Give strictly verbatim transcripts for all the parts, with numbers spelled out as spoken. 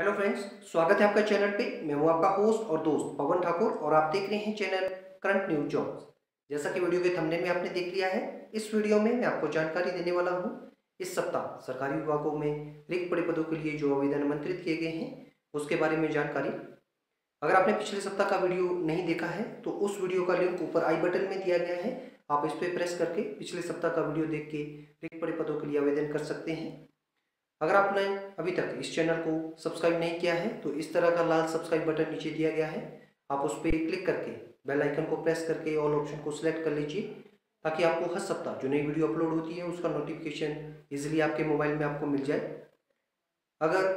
Hello friends, स्वागत है आपका चैनल पे। मैं हूँ आपका होस्ट और दोस्त पवन ठाकुर और आप देख रहे हैं चैनल करंट न्यू जॉब्स। जैसा कि वीडियो के थंबनेल में आपने देख लिया है, इस वीडियो में मैं आपको जानकारी देने वाला हूँ। इस सप्ताह सरकारी विभागों में रिक्त पड़े पदों के लिए जो आवेदन आमंत्रित किए गए हैं उसके बारे में जानकारी। अगर आपने पिछले सप्ताह का वीडियो नहीं देखा है तो उस वीडियो का लिंक ऊपर आई बटन में दिया गया है, आप इस पर प्रेस करके पिछले सप्ताह का वीडियो देख के रिक्त पड़े पदों के लिए आवेदन कर सकते हैं। अगर आपने अभी तक इस चैनल को सब्सक्राइब नहीं किया है तो इस तरह का लाल सब्सक्राइब बटन नीचे दिया गया है, आप उस पर क्लिक करके बेल आइकन को प्रेस करके ऑल ऑप्शन को सिलेक्ट कर लीजिए, ताकि आपको हर सप्ताह जो नई वीडियो अपलोड होती है उसका नोटिफिकेशन इजीली आपके मोबाइल में आपको मिल जाए। अगर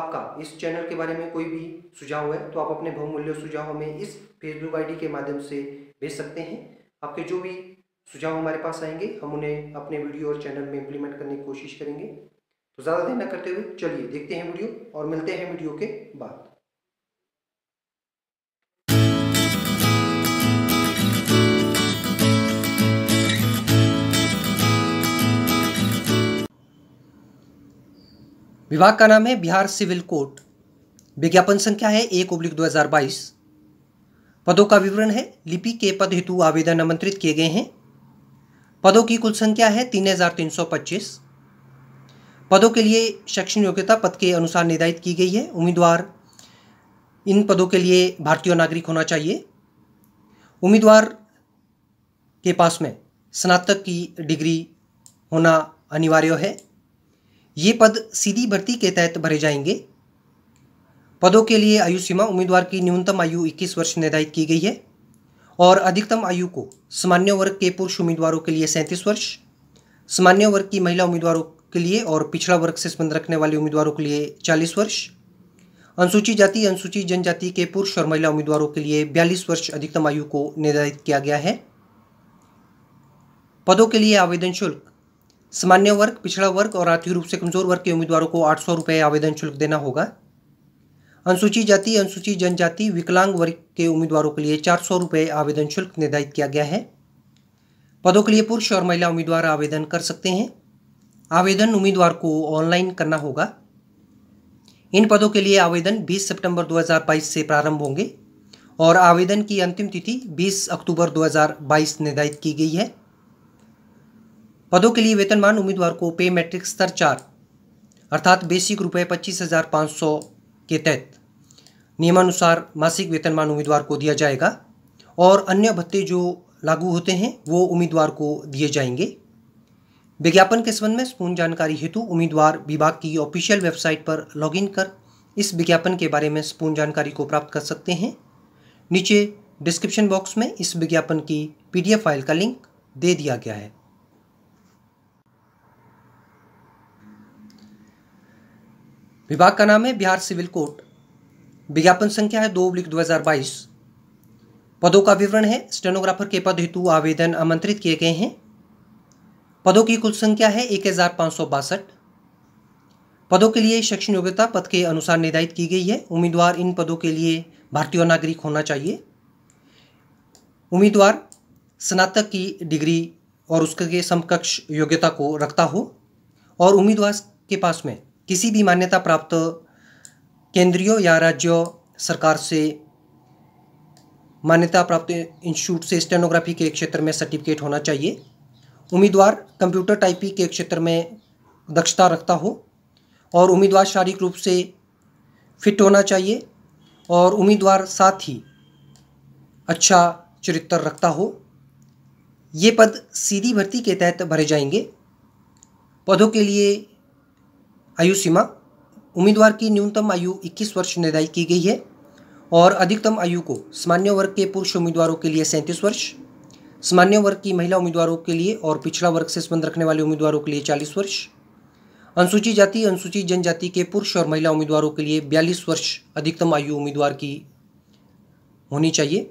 आपका इस चैनल के बारे में कोई भी सुझाव है तो आप अपने बहुमूल्य सुझाव हमें इस फेसबुक आई डी के माध्यम से भेज सकते हैं। आपके जो भी सुझाव हमारे पास आएंगे हम उन्हें अपने वीडियो और चैनल में इम्प्लीमेंट करने की कोशिश करेंगे। तो ज़्यादा देर न करते हुए चलिए देखते हैं वीडियो और मिलते हैं वीडियो के बाद। विभाग का नाम है बिहार सिविल कोर्ट। विज्ञापन संख्या है एक ओब्लिक दो हज़ार बाईस। पदों का विवरण है, लिपि के पद हेतु आवेदन आमंत्रित किए गए हैं। पदों की कुल संख्या है तीन हज़ार तीन सौ पच्चीस। पदों के लिए शैक्षणिक योग्यता पद के अनुसार निर्धारित की गई है। उम्मीदवार इन पदों के लिए भारतीय नागरिक होना चाहिए। उम्मीदवार के पास में स्नातक की डिग्री होना अनिवार्य है। ये पद सीधी भर्ती के तहत भरे जाएंगे। पदों के लिए आयु सीमा, उम्मीदवार की न्यूनतम आयु इक्कीस वर्ष निर्धारित की गई है और अधिकतम आयु को सामान्य वर्ग के पुरुष उम्मीदवारों के लिए सैंतीस वर्ष, सामान्य वर्ग की महिला उम्मीदवारों के लिए और पिछड़ा वर्ग से संबंध रखने वाले उम्मीदवारों के लिए चालीस वर्ष, अनुसूचित जाति अनुसूचित जनजाति के पुरुष और महिला उम्मीदवारों के लिए बयालीस वर्ष अधिकतम आयु को निर्धारित किया गया है। पदों के लिए आवेदन शुल्क, सामान्य वर्ग, पिछड़ा वर्ग और आर्थिक रूप से कमजोर वर्ग के उम्मीदवारों को आठ सौ रुपये आवेदन शुल्क देना होगा। अनुसूचित जाति अनुसूचित जनजाति विकलांग वर्ग के उम्मीदवारों के लिए चार सौ रुपये आवेदन शुल्क निर्धारित किया गया है। पदों के लिए पुरुष और महिला उम्मीदवार आवेदन कर सकते हैं। आवेदन उम्मीदवार को ऑनलाइन करना होगा। इन पदों के लिए आवेदन बीस सितंबर दो हज़ार बाईस से प्रारंभ होंगे और आवेदन की अंतिम तिथि बीस अक्टूबर दो हज़ार बाईस निर्धारित की गई है। पदों के लिए वेतनमान, उम्मीदवार को पे मैट्रिक स्तर चार अर्थात बेसिक रुपये पच्चीस हज़ार पाँच सौ के तहत नियमानुसार मासिक वेतनमान उम्मीदवार को दिया जाएगा और अन्य भत्ते जो लागू होते हैं वो उम्मीदवार को दिए जाएंगे। विज्ञापन के संबंध में पूर्ण जानकारी हेतु उम्मीदवार विभाग की ऑफिशियल वेबसाइट पर लॉगिन कर इस विज्ञापन के बारे में पूर्ण जानकारी को प्राप्त कर सकते हैं। नीचे डिस्क्रिप्शन बॉक्स में इस विज्ञापन की पीडीएफ फाइल का लिंक दे दिया गया है। विभाग का नाम है बिहार सिविल कोर्ट। विज्ञापन संख्या है दो बटा दो हज़ार बाईस। पदों का विवरण है, स्टेनोग्राफर के पद हेतु आवेदन आमंत्रित किए गए हैं। पदों की कुल संख्या है एक हज़ार पाँच सौ बासठ। पदों के लिए शैक्षणिक योग्यता पद के अनुसार निर्धारित की गई है। उम्मीदवार इन पदों के लिए भारतीय नागरिक होना चाहिए। उम्मीदवार स्नातक की डिग्री और उसके समकक्ष योग्यता को रखता हो और उम्मीदवार के पास में किसी भी मान्यता प्राप्त केंद्रीय या राज्य सरकार से मान्यता प्राप्त इंस्टीट्यूट से स्टेनोग्राफी के क्षेत्र में सर्टिफिकेट होना चाहिए। उम्मीदवार कंप्यूटर टाइपिंग के क्षेत्र में दक्षता रखता हो और उम्मीदवार शारीरिक रूप से फिट होना चाहिए और उम्मीदवार साथ ही अच्छा चरित्र रखता हो। ये पद सीधी भर्ती के तहत भरे जाएंगे। पदों के लिए आयु सीमा, उम्मीदवार की न्यूनतम आयु इक्कीस वर्ष निर्धारित की गई है और अधिकतम आयु को सामान्य वर्ग के पुरुष उम्मीदवारों के लिए सैंतीस वर्ष, सामान्य वर्ग की महिला उम्मीदवारों के लिए और पिछड़ा वर्ग से संबंध रखने वाले उम्मीदवारों के लिए चालीस वर्ष, अनुसूचित जाति अनुसूचित जनजाति के पुरुष और महिला उम्मीदवारों के लिए बयालीस वर्ष अधिकतम आयु उम्मीदवार की होनी चाहिए।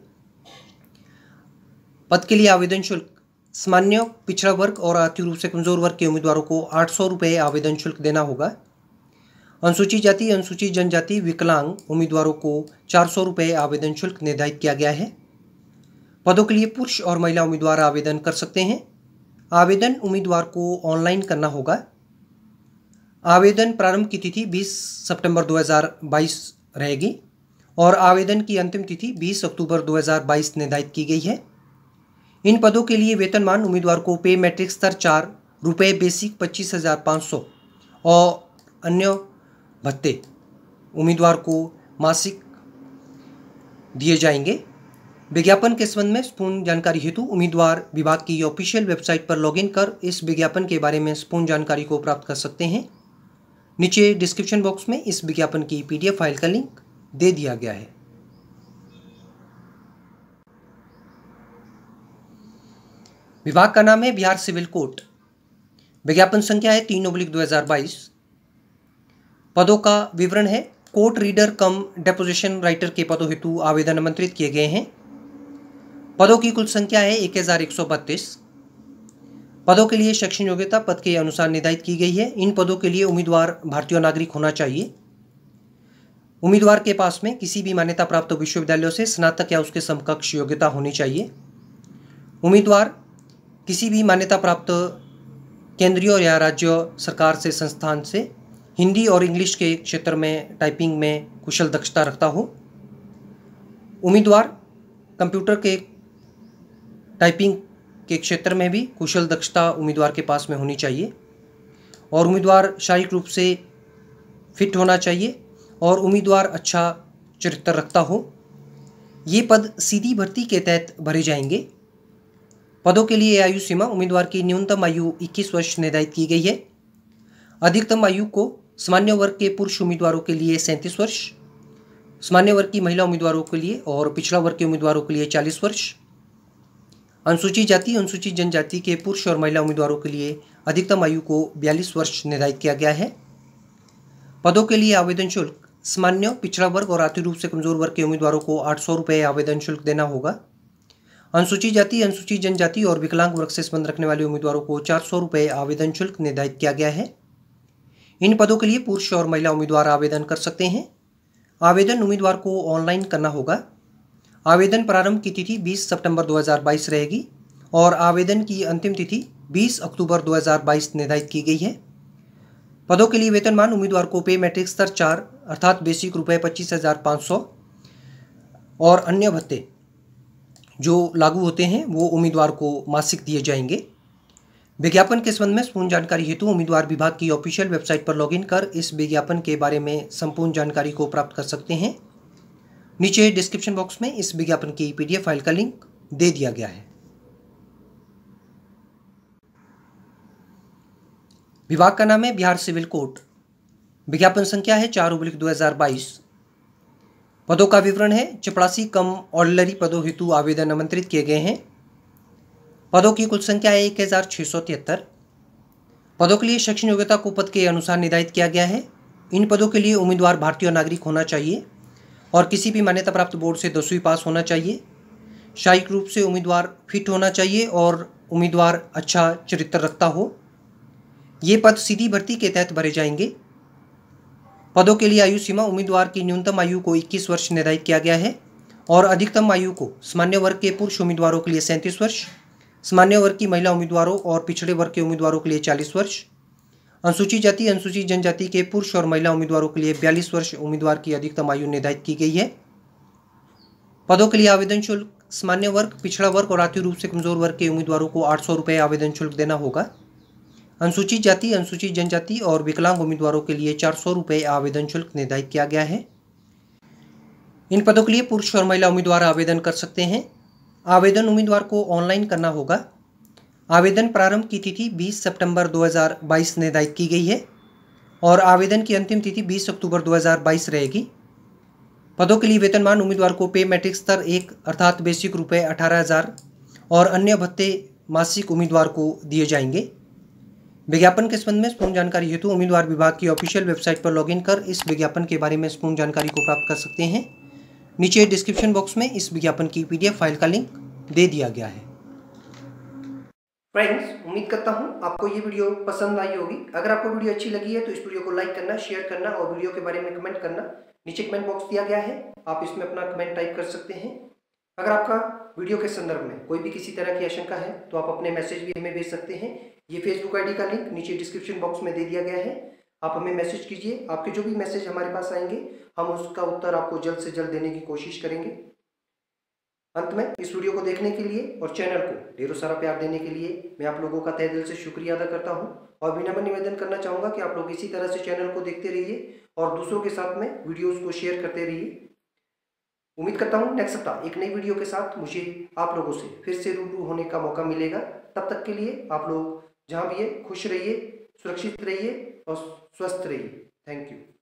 पद के लिए आवेदन शुल्क, सामान्य, पिछड़ा वर्ग और आर्थिक रूप से कमजोर वर्ग के उम्मीदवारों को आठ सौ रुपये आवेदन शुल्क देना होगा। अनुसूचित जाति अनुसूचित जनजाति विकलांग उम्मीदवारों को चार सौ रुपये आवेदन शुल्क निर्धारित किया गया है। पदों के लिए पुरुष और महिला उम्मीदवार आवेदन कर सकते हैं। आवेदन उम्मीदवार को ऑनलाइन करना होगा। आवेदन प्रारंभ की तिथि बीस सितंबर दो हज़ार बाईस रहेगी और आवेदन की अंतिम तिथि बीस अक्टूबर दो हज़ार बाईस निर्धारित की गई है। इन पदों के लिए वेतनमान उम्मीदवार को पे मैट्रिक स्तर चार रुपये बेसिक पच्चीस हज़ार पाँच सौ और अन्य भत्ते उम्मीदवार को मासिक दिए जाएंगे। विज्ञापन के संबंध में संपूर्ण जानकारी हेतु उम्मीदवार विभाग की ऑफिशियल वेबसाइट पर लॉगिन कर इस विज्ञापन के बारे में संपूर्ण जानकारी को प्राप्त कर सकते हैं। नीचे डिस्क्रिप्शन बॉक्स में इस विज्ञापन की पीडीएफ फाइल का लिंक दे दिया गया है। विभाग का नाम है बिहार सिविल कोर्ट। विज्ञापन संख्या है तीन बटा दो हज़ार बाईस। पदों का विवरण है। Court reader cum deposition writer के पदों हेतु आवेदन आमंत्रित किए गए हैं। पदों की कुल संख्या है एक हज़ार एक सौ बत्तीस। पदों के लिए शैक्षणिक योग्यता पद के अनुसार निर्धारित की गई है। इन पदों के लिए उम्मीदवार भारतीय नागरिक होना चाहिए। उम्मीदवार के पास में किसी भी मान्यता प्राप्त विश्वविद्यालयों से स्नातक या उसके समकक्ष योग्यता होनी चाहिए। उम्मीदवार किसी भी मान्यता प्राप्त केंद्रीय या राज्य सरकार से संस्थान से हिंदी और इंग्लिश के क्षेत्र में टाइपिंग में कुशल दक्षता रखता हो। उम्मीदवार कंप्यूटर के टाइपिंग के क्षेत्र में भी कुशल दक्षता उम्मीदवार के पास में होनी चाहिए और उम्मीदवार शारीरिक रूप से फिट होना चाहिए और उम्मीदवार अच्छा चरित्र रखता हो। ये पद सीधी भर्ती के तहत भरे जाएंगे। पदों के लिए आयु सीमा उम्मीदवार की न्यूनतम आयु इक्कीस वर्ष निर्धारित की गई है। अधिकतम आयु को सामान्य वर्ग के पुरुष उम्मीदवारों के लिए सैंतीस वर्ष, सामान्य वर्ग की महिला उम्मीदवारों के लिए और पिछड़ा वर्ग के उम्मीदवारों के लिए चालीस वर्ष, अनुसूचित जाति अनुसूचित जनजाति के पुरुष और महिला उम्मीदवारों के लिए अधिकतम आयु को बयालीस वर्ष निर्धारित किया गया है। पदों के लिए आवेदन शुल्क सामान्य, पिछड़ा वर्ग और आर्थिक रूप से कमजोर वर्ग के उम्मीदवारों को आठ सौ रुपये आवेदन शुल्क देना होगा। अनुसूचित जाति अनुसूचित जनजाति और विकलांग वर्ग से संबंध रखने वाले उम्मीदवारों को चार सौ रुपये आवेदन शुल्क निर्धारित किया गया है। इन पदों के लिए पुरुष और महिला उम्मीदवार आवेदन कर सकते हैं। आवेदन उम्मीदवार को ऑनलाइन करना होगा। आवेदन प्रारंभ की तिथि बीस सितंबर दो हज़ार बाईस रहेगी और आवेदन की अंतिम तिथि बीस अक्टूबर दो हज़ार बाईस निर्धारित की गई है। पदों के लिए वेतनमान उम्मीदवार को पे मैट्रिक स्तर चार अर्थात बेसिक रुपये पच्चीस हज़ार पाँच सौ और अन्य भत्ते जो लागू होते हैं वो उम्मीदवार को मासिक दिए जाएंगे। विज्ञापन के संबंध में संपूर्ण जानकारी हेतु उम्मीदवार विभाग की ऑफिशियल वेबसाइट पर लॉगिन कर इस विज्ञापन के बारे में संपूर्ण जानकारी को प्राप्त कर सकते हैं। नीचे डिस्क्रिप्शन बॉक्स में इस विज्ञापन की पीडीएफ फाइल का लिंक दे दिया गया है। विभाग का नाम है बिहार सिविल कोर्ट। विज्ञापन संख्या है चार बटा दो हज़ार बाईस। पदों का विवरण है। चपरासी कम ऑर्डिनरी पदों हेतु आवेदन आमंत्रित किए गए हैं। पदों की कुल संख्या है एक हज़ार छः सौ तिहत्तर। पदों के लिए शैक्षणिक योग्यता को पद के अनुसार निर्धारित किया गया है। इन पदों के लिए उम्मीदवार भारतीय नागरिक होना चाहिए और किसी भी मान्यता प्राप्त बोर्ड से दसवीं पास होना चाहिए। शारीरिक रूप से उम्मीदवार फिट होना चाहिए और उम्मीदवार अच्छा चरित्र रखता हो। ये पद सीधी भर्ती के तहत भरे जाएंगे। पदों के लिए आयु सीमा उम्मीदवार की न्यूनतम आयु को इक्कीस वर्ष निर्धारित किया गया है और अधिकतम आयु को सामान्य वर्ग के पुरुष उम्मीदवारों के लिए सैंतीस वर्ष, सामान्य वर्ग की महिला उम्मीदवारों और पिछड़े वर्ग के उम्मीदवारों के लिए चालीस वर्ष, अनुसूचित जाति अनुसूचित जनजाति के पुरुष और महिला उम्मीदवारों के लिए बयालीस वर्ष उम्मीदवार की अधिकतम आयु निर्धारित की गई है। पदों के लिए आवेदन शुल्क सामान्य वर्ग, पिछड़ा वर्ग और आर्थिक रूप से कमजोर वर्ग के उम्मीदवारों को आठ सौ रुपये आवेदन शुल्क देना होगा। अनुसूचित जाति अनुसूचित जनजाति और विकलांग उम्मीदवारों के लिए चार सौ रुपये आवेदन शुल्क निर्धारित किया गया है। इन पदों के लिए पुरुष और महिला उम्मीदवार आवेदन कर सकते हैं। आवेदन उम्मीदवार को ऑनलाइन करना होगा। आवेदन प्रारंभ की तिथि बीस सितंबर दो हज़ार बाईस निर्धारित की गई है और आवेदन की अंतिम तिथि बीस अक्टूबर दो हज़ार बाईस रहेगी। पदों के लिए वेतनमान उम्मीदवार को पे मैट्रिक स्तर एक अर्थात बेसिक रुपये अठारह हज़ार और अन्य भत्ते मासिक उम्मीदवार को दिए जाएंगे। विज्ञापन के संबंध में संपूर्ण जानकारी हेतु उम्मीदवार विभाग की ऑफिशियल वेबसाइट पर लॉगिन कर इस विज्ञापन के बारे में संपूर्ण जानकारी को प्राप्त कर सकते हैं। नीचे डिस्क्रिप्शन बॉक्स में इस विज्ञापन की पीडीएफ फाइल का लिंक दे दिया गया है। फ्रेंड्स, उम्मीद करता हूं आपको ये वीडियो पसंद आई होगी। अगर आपको वीडियो अच्छी लगी है तो इस वीडियो को लाइक करना, शेयर करना और वीडियो के बारे में कमेंट करना। नीचे कमेंट बॉक्स दिया गया है, आप इसमें अपना कमेंट टाइप कर सकते हैं। अगर आपका वीडियो के संदर्भ में कोई भी किसी तरह की आशंका है तो आप अपने मैसेज भी हमें भेज सकते हैं। ये फेसबुक आई डी का लिंक नीचे डिस्क्रिप्शन बॉक्स में दे दिया गया है। आप हमें मैसेज कीजिए, आपके जो भी मैसेज हमारे पास आएंगे हम उसका उत्तर आपको जल्द से जल्द देने की कोशिश करेंगे। अंत में इस वीडियो को देखने के लिए और चैनल को ढेरों सारा प्यार देने के लिए मैं आप लोगों का तहे दिल से शुक्रिया अदा करता हूँ और विनम्र निवेदन करना चाहूँगा कि आप लोग इसी तरह से चैनल को देखते रहिए और दूसरों के साथ में वीडियोज़ को शेयर करते रहिए। उम्मीद करता हूँ नेक्स्ट सप्ताह एक नई वीडियो के साथ मुझे आप लोगों से फिर से रूबरू होने का मौका मिलेगा। तब तक के लिए आप लोग जहाँ भी है खुश रहिए, सुरक्षित रहिए और स्वस्थ रहिए। Thank you.